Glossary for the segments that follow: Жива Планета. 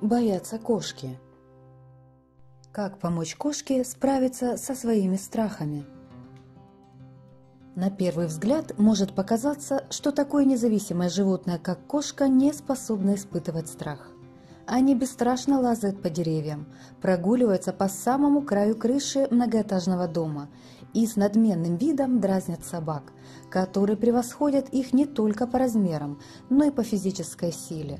боятся кошки? Как помочь кошке справиться со своими страхами? На первый взгляд может показаться, что такое независимое животное, как кошка, не способно испытывать страх. Они бесстрашно лазают по деревьям, прогуливаются по самому краю крыши многоэтажного дома и с надменным видом дразнят собак, которые превосходят их не только по размерам, но и по физической силе.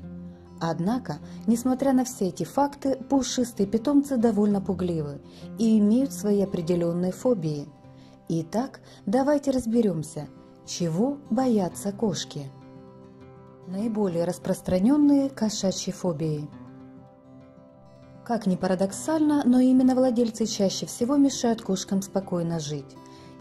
Однако, несмотря на все эти факты, пушистые питомцы довольно пугливы и имеют свои определенные фобии. Итак, давайте разберемся, чего боятся кошки. Наиболее распространенные кошачьи фобии. Как ни парадоксально, но именно владельцы чаще всего мешают кошкам спокойно жить.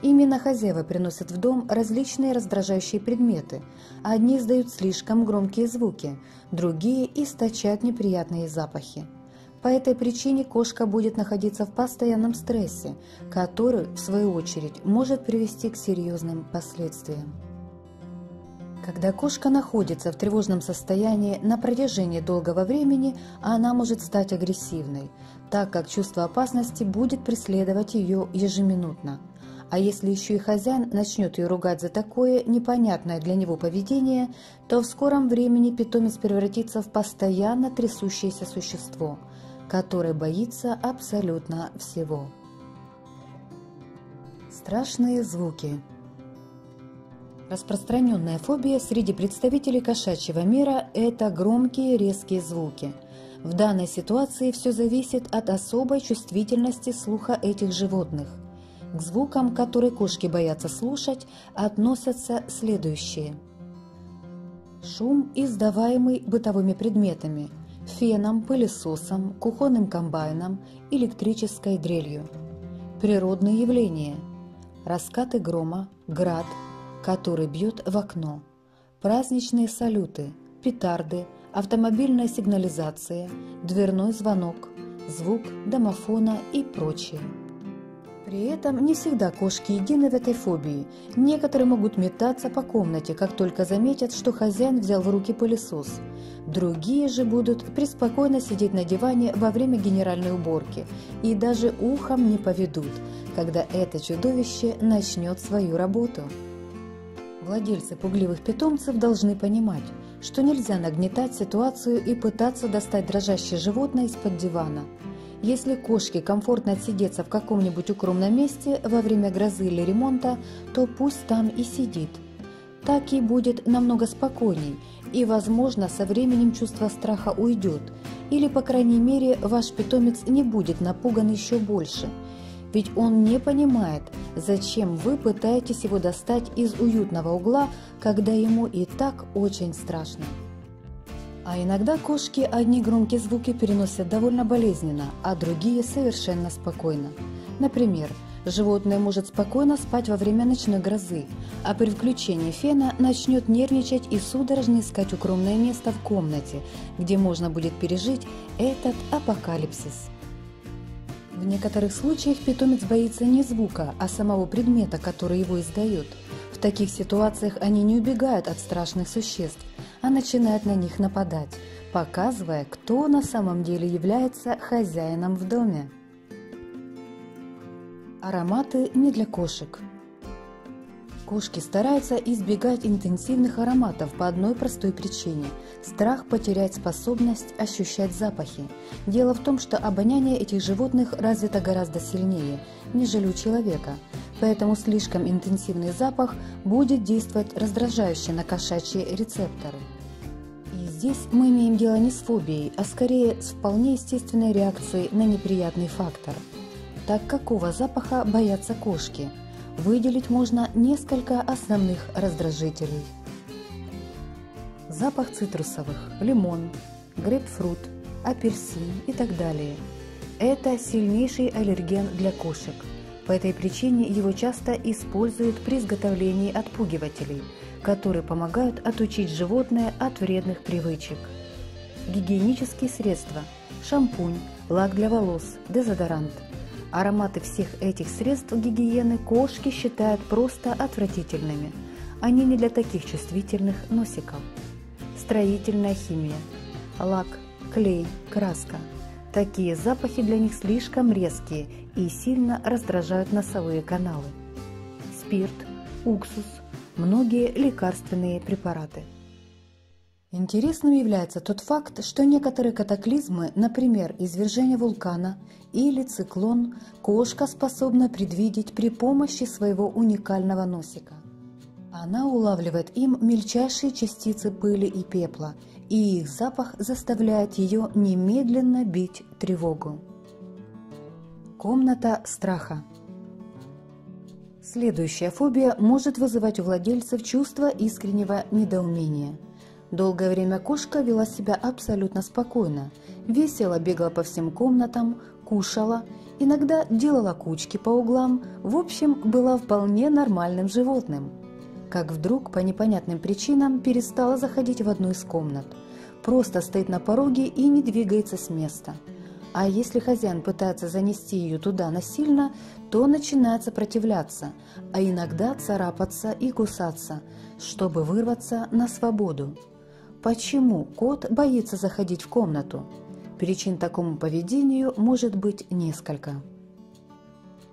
Именно хозяева приносят в дом различные раздражающие предметы. Одни издают слишком громкие звуки, другие источают неприятные запахи. По этой причине кошка будет находиться в постоянном стрессе, который, в свою очередь, может привести к серьезным последствиям. Когда кошка находится в тревожном состоянии на протяжении долгого времени, она может стать агрессивной, так как чувство опасности будет преследовать ее ежеминутно. А если еще и хозяин начнет ее ругать за такое непонятное для него поведение, то в скором времени питомец превратится в постоянно трясущееся существо, которое боится абсолютно всего. Страшные звуки. Распространенная фобия среди представителей кошачьего мира – это громкие резкие звуки. В данной ситуации все зависит от особой чувствительности слуха этих животных. К звукам, которые кошки боятся слушать, относятся следующие. Шум, издаваемый бытовыми предметами – феном, пылесосом, кухонным комбайном, электрической дрелью. Природные явления – раскаты грома, град, который бьет в окно, праздничные салюты, петарды, автомобильная сигнализация, дверной звонок, звук домофона и прочее. При этом не всегда кошки едины в этой фобии. Некоторые могут метаться по комнате, как только заметят, что хозяин взял в руки пылесос. Другие же будут преспокойно сидеть на диване во время генеральной уборки и даже ухом не поведут, когда это чудовище начнет свою работу. Владельцы пугливых питомцев должны понимать, что нельзя нагнетать ситуацию и пытаться достать дрожащее животное из-под дивана. Если кошке комфортно отсидеться в каком-нибудь укромном месте во время грозы или ремонта, то пусть там и сидит. Так ей будет намного спокойней, и, возможно, со временем чувство страха уйдет, или, по крайней мере, ваш питомец не будет напуган еще больше. Ведь он не понимает, зачем вы пытаетесь его достать из уютного угла, когда ему и так очень страшно. А иногда кошки одни громкие звуки переносят довольно болезненно, а другие совершенно спокойно. Например, животное может спокойно спать во время ночной грозы, а при включении фена начнет нервничать и судорожно искать укромное место в комнате, где можно будет пережить этот апокалипсис. В некоторых случаях питомец боится не звука, а самого предмета, который его издает. В таких ситуациях они не убегают от страшных существ, а начинают на них нападать, показывая, кто на самом деле является хозяином в доме. Ароматы не для кошек. Кошки стараются избегать интенсивных ароматов по одной простой причине – страх потерять способность ощущать запахи. Дело в том, что обоняние этих животных развито гораздо сильнее, нежели у человека, поэтому слишком интенсивный запах будет действовать раздражающе на кошачьи рецепторы. И здесь мы имеем дело не с фобией, а скорее с вполне естественной реакцией на неприятный фактор. Так какого запаха боятся кошки? Выделить можно несколько основных раздражителей. Запах цитрусовых, лимон, грейпфрут, апельсин и так далее. Это сильнейший аллерген для кошек. По этой причине его часто используют при изготовлении отпугивателей, которые помогают отучить животное от вредных привычек. Гигиенические средства – шампунь, лак для волос, дезодорант. Ароматы всех этих средств гигиены кошки считают просто отвратительными. Они не для таких чувствительных носиков. Строительная химия. Лак, клей, краска. Такие запахи для них слишком резкие и сильно раздражают носовые каналы. Спирт, уксус, многие лекарственные препараты. Интересным является тот факт, что некоторые катаклизмы, например, извержение вулкана или циклон, кошка способна предвидеть при помощи своего уникального носика. Она улавливает им мельчайшие частицы пыли и пепла, и их запах заставляет ее немедленно бить тревогу. Комната страха. Следующая фобия может вызывать у владельцев чувство искреннего недоумения. Долгое время кошка вела себя абсолютно спокойно, весело бегала по всем комнатам, кушала, иногда делала кучки по углам, в общем, была вполне нормальным животным. Как вдруг по непонятным причинам перестала заходить в одну из комнат, просто стоит на пороге и не двигается с места. А если хозяин пытается занести ее туда насильно, то начинает сопротивляться, а иногда царапаться и кусаться, чтобы вырваться на свободу. Почему кот боится заходить в комнату? Причин такому поведению может быть несколько.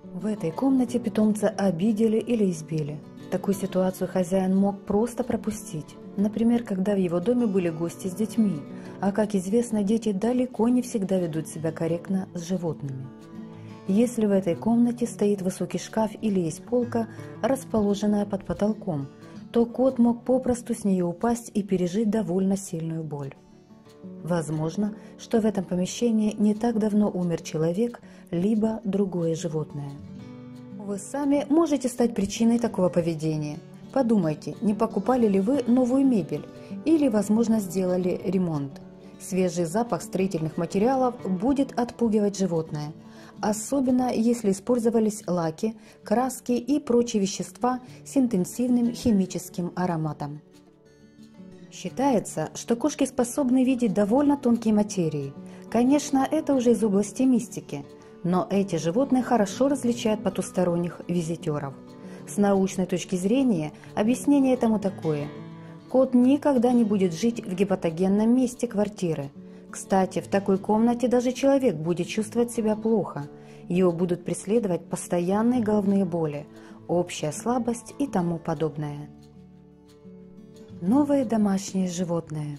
В этой комнате питомца обидели или избили. Такую ситуацию хозяин мог просто пропустить. Например, когда в его доме были гости с детьми, а, как известно, дети далеко не всегда ведут себя корректно с животными. Если в этой комнате стоит высокий шкаф или есть полка, расположенная под потолком, то кот мог попросту с нее упасть и пережить довольно сильную боль. Возможно, что в этом помещении не так давно умер человек, либо другое животное. Вы сами можете стать причиной такого поведения. Подумайте, не покупали ли вы новую мебель или, возможно, сделали ремонт. Свежий запах строительных материалов будет отпугивать животное, особенно если использовались лаки, краски и прочие вещества с интенсивным химическим ароматом. Считается, что кошки способны видеть довольно тонкие материи. Конечно, это уже из области мистики, но эти животные хорошо различают потусторонних визитеров. С научной точки зрения объяснение этому такое. Кот никогда не будет жить в гипотогенном месте квартиры. Кстати, в такой комнате даже человек будет чувствовать себя плохо. Его будут преследовать постоянные головные боли, общая слабость и тому подобное. Новые домашние животные.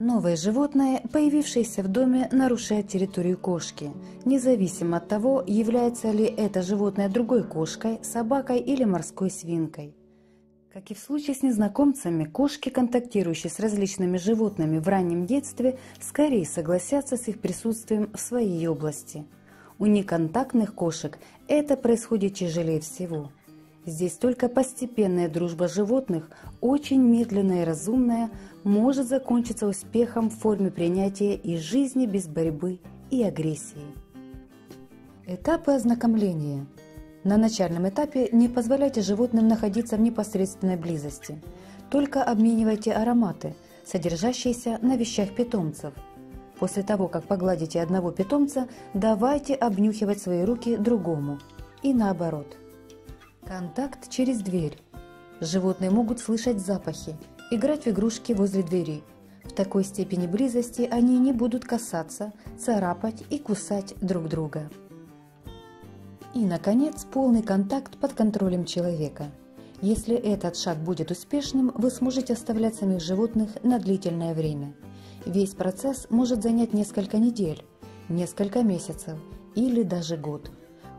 Новые животные, появившиеся в доме, нарушают территорию кошки, независимо от того, является ли это животное другой кошкой, собакой или морской свинкой. Как и в случае с незнакомцами, кошки, контактирующие с различными животными в раннем детстве, скорее согласятся с их присутствием в своей области. У неконтактных кошек это происходит тяжелее всего. Здесь только постепенная дружба животных, очень медленная и разумная, может закончиться успехом в форме принятия и жизни без борьбы и агрессии. Этапы ознакомления. На начальном этапе не позволяйте животным находиться в непосредственной близости. Только обменивайте ароматы, содержащиеся на вещах питомцев. После того, как погладите одного питомца, давайте обнюхивать свои руки другому. И наоборот. Контакт через дверь. Животные могут слышать запахи, играть в игрушки возле двери. В такой степени близости они не будут касаться, царапать и кусать друг друга. И, наконец, полный контакт под контролем человека. Если этот шаг будет успешным, вы сможете оставлять самих животных на длительное время. Весь процесс может занять несколько недель, несколько месяцев или даже год.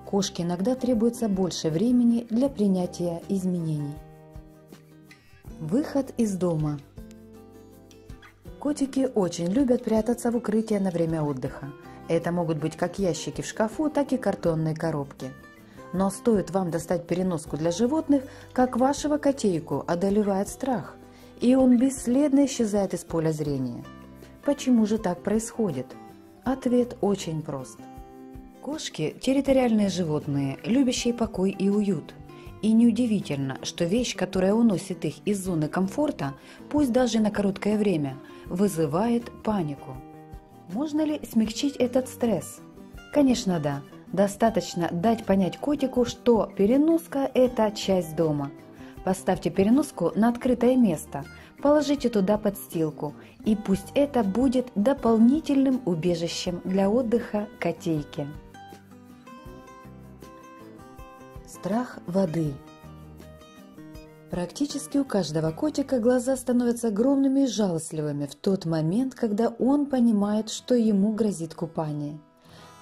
Кошке иногда требуется больше времени для принятия изменений. Выход из дома. Котики очень любят прятаться в укрытие на время отдыха. Это могут быть как ящики в шкафу, так и картонные коробки. Но стоит вам достать переноску для животных, как вашего котейку одолевает страх, и он бесследно исчезает из поля зрения. Почему же так происходит? Ответ очень прост. Кошки – территориальные животные, любящие покой и уют. И неудивительно, что вещь, которая уносит их из зоны комфорта, пусть даже на короткое время, вызывает панику. Можно ли смягчить этот стресс? Конечно, да. Достаточно дать понять котику, что переноска – это часть дома. Поставьте переноску на открытое место, положите туда подстилку, и пусть это будет дополнительным убежищем для отдыха котейки. Страх воды. Практически у каждого котика глаза становятся огромными и жалостливыми в тот момент, когда он понимает, что ему грозит купание.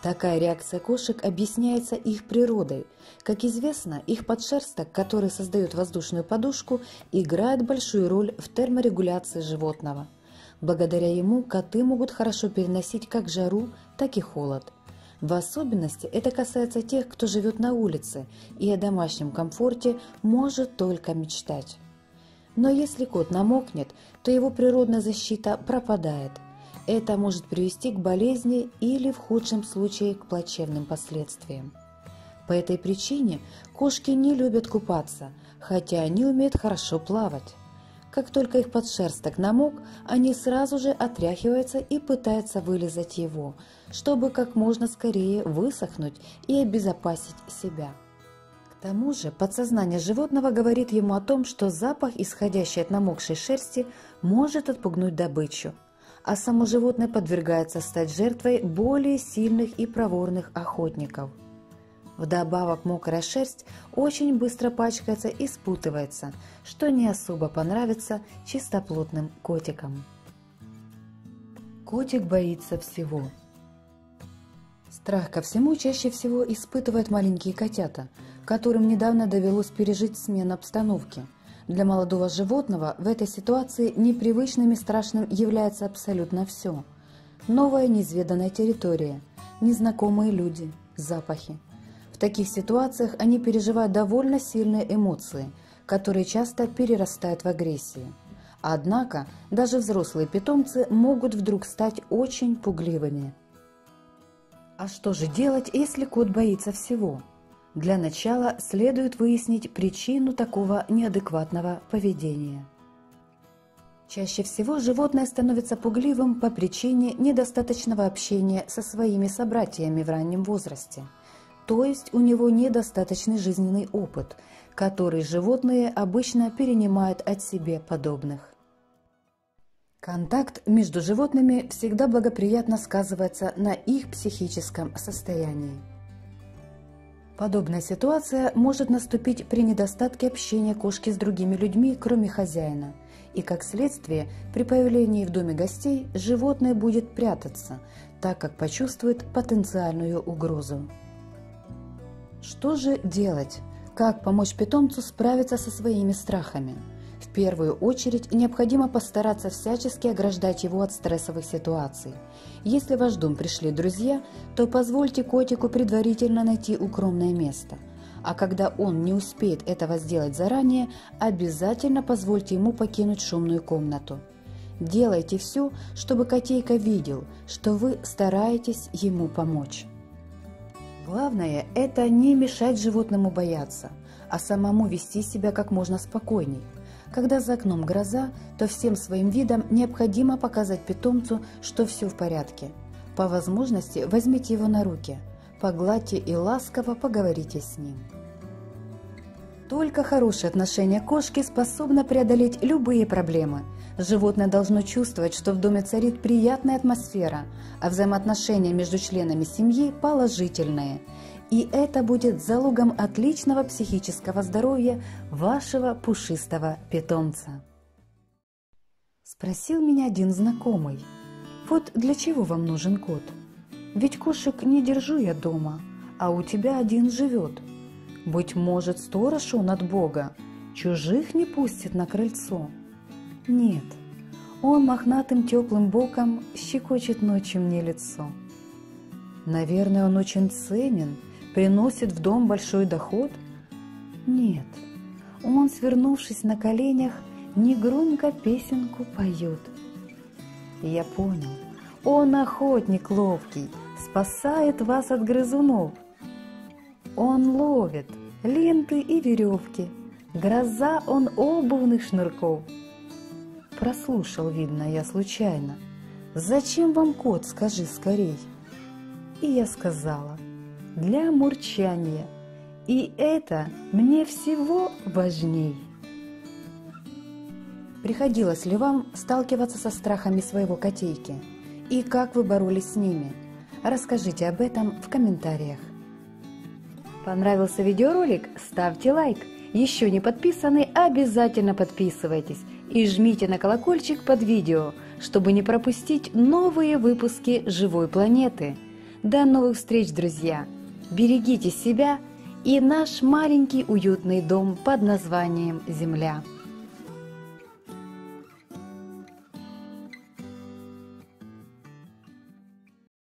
Такая реакция кошек объясняется их природой. Как известно, их подшерсток, который создает воздушную подушку, играет большую роль в терморегуляции животного. Благодаря ему коты могут хорошо переносить как жару, так и холод. В особенности это касается тех, кто живет на улице и о домашнем комфорте может только мечтать. Но если кот намокнет, то его природная защита пропадает. Это может привести к болезни или, в худшем случае, к плачевным последствиям. По этой причине кошки не любят купаться, хотя они умеют хорошо плавать. Как только их подшерсток намок, они сразу же отряхиваются и пытаются вылизать его, чтобы как можно скорее высохнуть и обезопасить себя. К тому же подсознание животного говорит ему о том, что запах, исходящий от намокшей шерсти, может отпугнуть добычу, а само животное подвергается стать жертвой более сильных и проворных охотников. Вдобавок мокрая шерсть очень быстро пачкается и спутывается, что не особо понравится чистоплотным котикам. Котик боится всего. Страх ко всему чаще всего испытывают маленькие котята, которым недавно довелось пережить смену обстановки. Для молодого животного в этой ситуации непривычным и страшным является абсолютно все. Новая неизведанная территория, незнакомые люди, запахи. В таких ситуациях они переживают довольно сильные эмоции, которые часто перерастают в агрессию. Однако даже взрослые питомцы могут вдруг стать очень пугливыми. А что же делать, если кот боится всего? Для начала следует выяснить причину такого неадекватного поведения. Чаще всего животное становится пугливым по причине недостаточного общения со своими собратьями в раннем возрасте, то есть у него недостаточный жизненный опыт, который животные обычно перенимают от себе подобных. Контакт между животными всегда благоприятно сказывается на их психическом состоянии. Подобная ситуация может наступить при недостатке общения кошки с другими людьми, кроме хозяина. И как следствие, при появлении в доме гостей животное будет прятаться, так как почувствует потенциальную угрозу. Что же делать? Как помочь питомцу справиться со своими страхами? В первую очередь необходимо постараться всячески ограждать его от стрессовых ситуаций. Если в ваш дом пришли друзья, то позвольте котику предварительно найти укромное место. А когда он не успеет этого сделать заранее, обязательно позвольте ему покинуть шумную комнату. Делайте все, чтобы котейка видел, что вы стараетесь ему помочь. Главное – это не мешать животному бояться, а самому вести себя как можно спокойней. Когда за окном гроза, то всем своим видом необходимо показать питомцу, что все в порядке. По возможности возьмите его на руки, погладьте и ласково поговорите с ним. Только хорошее отношение кошки способно преодолеть любые проблемы. Животное должно чувствовать, что в доме царит приятная атмосфера, а взаимоотношения между членами семьи положительные. И это будет залогом отличного психического здоровья вашего пушистого питомца. Спросил меня один знакомый: вот для чего вам нужен кот? Ведь кошек не держу я дома, а у тебя один живет. Быть может, сторож он от Бога, чужих не пустит на крыльцо. Нет, он мохнатым теплым боком щекочет ночью мне лицо. Наверное, он очень ценен, приносит в дом большой доход? Нет, он, свернувшись на коленях, негромко песенку поет. Я понял, он охотник ловкий, спасает вас от грызунов. Он ловит ленты и веревки, гроза он обувных шнурков. Прослушал, видно, я случайно. Зачем вам кот, скажи скорей? И я сказала: для мурчания, и это мне всего важней. Приходилось ли вам сталкиваться со страхами своего котейки? И как вы боролись с ними? Расскажите об этом в комментариях. Понравился видеоролик? Ставьте лайк! Еще не подписаны? Обязательно подписывайтесь! И жмите на колокольчик под видео, чтобы не пропустить новые выпуски «Живой планеты». До новых встреч, друзья! Берегите себя и наш маленький уютный дом под названием Земля.